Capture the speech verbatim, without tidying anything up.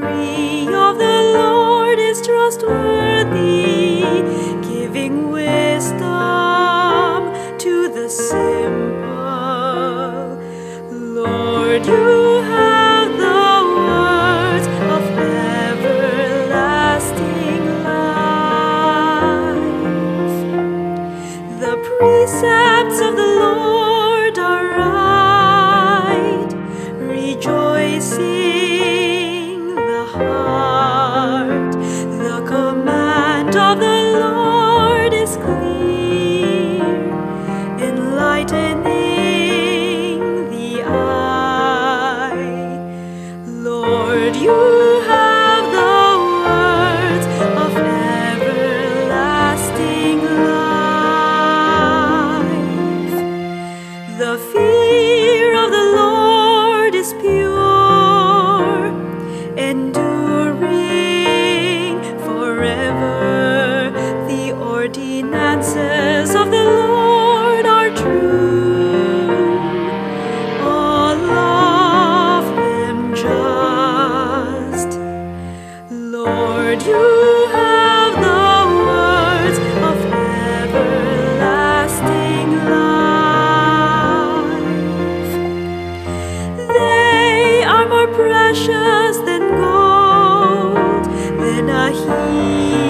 decree of the Lord is trustworthy, giving wisdom to the simple. Lord, you have the words of everlasting life. The precepts of the Lord are right, rejoicing heart. The command of the Lord is clear, enlightening the eye. Lord, you have the words of everlasting life. The fear of the Lord is pure, enduring forever. The ordinances of the Lord are true, all of them just. Lord, you have the words of everlasting life. They are more precious than gold, than a heap